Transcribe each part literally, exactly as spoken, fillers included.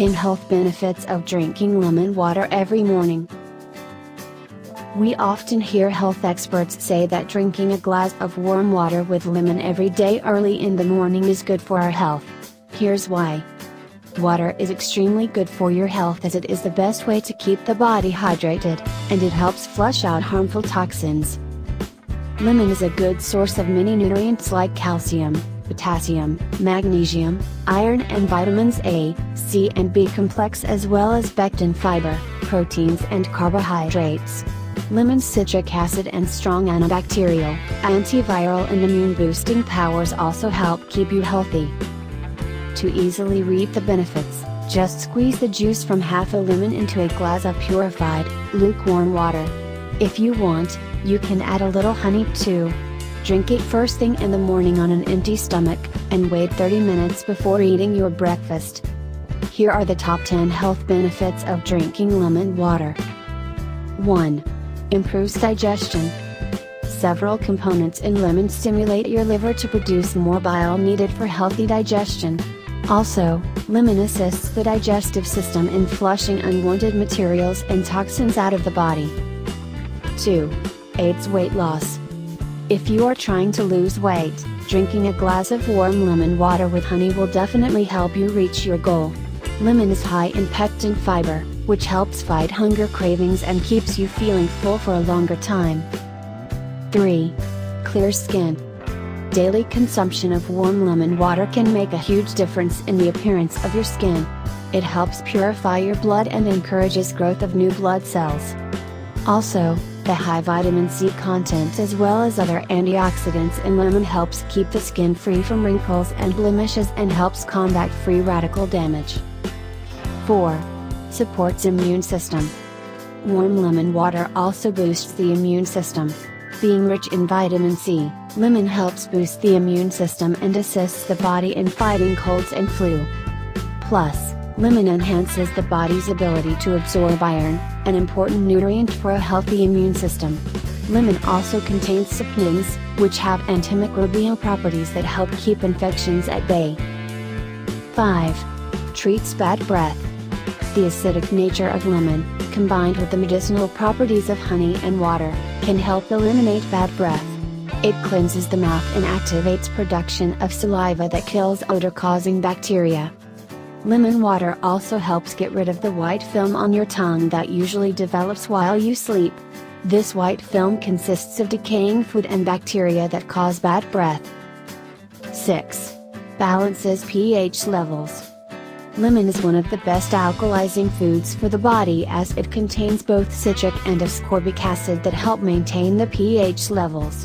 ten Health Benefits of Drinking Lemon Water Every Morning. We often hear health experts say that drinking a glass of warm water with lemon every day early in the morning is good for our health. Here's why. Water is extremely good for your health as it is the best way to keep the body hydrated, and it helps flush out harmful toxins. Lemon is a good source of many nutrients like calcium, potassium, magnesium, iron and vitamins A, C and B complex, as well as pectin fiber, proteins and carbohydrates. Lemon's citric acid and strong antibacterial, antiviral and immune boosting powers also help keep you healthy. To easily reap the benefits, just squeeze the juice from half a lemon into a glass of purified, lukewarm water. If you want, you can add a little honey too. Drink it first thing in the morning on an empty stomach, and wait thirty minutes before eating your breakfast. Here are the top ten health benefits of drinking lemon water. one. Improves digestion. Several components in lemon stimulate your liver to produce more bile needed for healthy digestion. Also, lemon assists the digestive system in flushing unwanted materials and toxins out of the body. two. Aids weight loss. If you are trying to lose weight, drinking a glass of warm lemon water with honey will definitely help you reach your goal. Lemon is high in pectin fiber, which helps fight hunger cravings and keeps you feeling full for a longer time. three. Clear skin. Daily consumption of warm lemon water can make a huge difference in the appearance of your skin. It helps purify your blood and encourages growth of new blood cells. Also, the high vitamin C content as well as other antioxidants in lemon helps keep the skin free from wrinkles and blemishes and helps combat free radical damage. four. Supports immune system. Warm lemon water also boosts the immune system. Being rich in vitamin C, lemon helps boost the immune system and assists the body in fighting colds and flu. Plus, lemon enhances the body's ability to absorb iron, an important nutrient for a healthy immune system. Lemon also contains saponins, which have antimicrobial properties that help keep infections at bay. five. Treats bad breath. The acidic nature of lemon, combined with the medicinal properties of honey and water, can help eliminate bad breath. It cleanses the mouth and activates production of saliva that kills odor-causing bacteria. Lemon water also helps get rid of the white film on your tongue that usually develops while you sleep. This white film consists of decaying food and bacteria that cause bad breath. six. Balances pH levels. Lemon is one of the best alkalizing foods for the body as it contains both citric and ascorbic acid that help maintain the pH levels.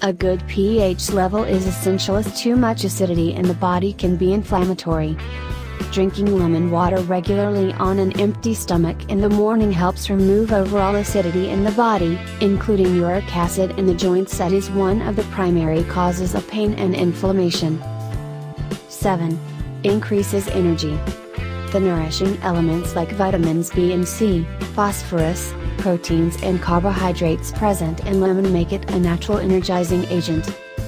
A good pH level is essential as too much acidity in the body can be inflammatory. Drinking lemon water regularly on an empty stomach in the morning helps remove overall acidity in the body, including uric acid in the joints that is one of the primary causes of pain and inflammation. seven. Increases energy. The nourishing elements like vitamins B and C, phosphorus, proteins and carbohydrates present in lemon make it a natural energizing agent.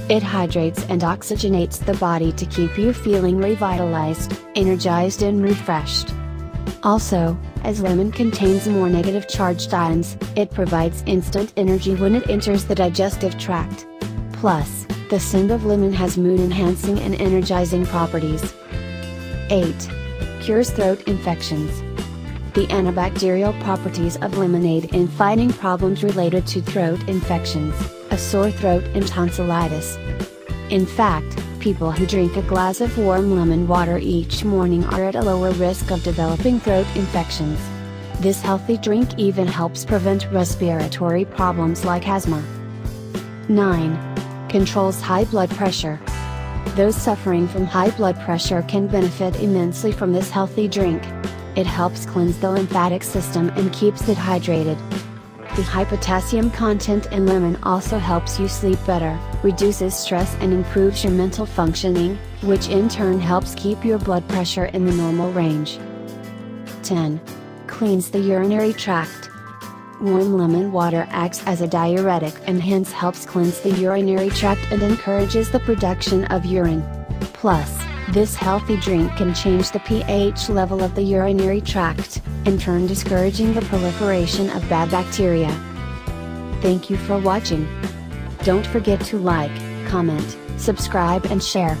It hydrates and oxygenates the body to keep you feeling revitalized, energized and refreshed. Also, as lemon contains more negative charged ions, it provides instant energy when it enters the digestive tract. Plus, the scent of lemon has mood-enhancing and energizing properties. eight. Cures throat infections. The antibacterial properties of lemon aid in fighting problems related to throat infections, a sore throat and tonsillitis. In fact, people who drink a glass of warm lemon water each morning are at a lower risk of developing throat infections. This healthy drink even helps prevent respiratory problems like asthma. nine. Controls high blood pressure. Those suffering from high blood pressure can benefit immensely from this healthy drink. It helps cleanse the lymphatic system and keeps it hydrated. The high potassium content in lemon also helps you sleep better, reduces stress and improves your mental functioning, which in turn helps keep your blood pressure in the normal range. ten. Cleans the urinary tract. Warm lemon water acts as a diuretic and hence helps cleanse the urinary tract and encourages the production of urine. Plus, This healthy drink can change the pH level of the urinary tract, in turn discouraging the proliferation of bad bacteria. Thank you for watching. Don't forget to like, comment, subscribe and share.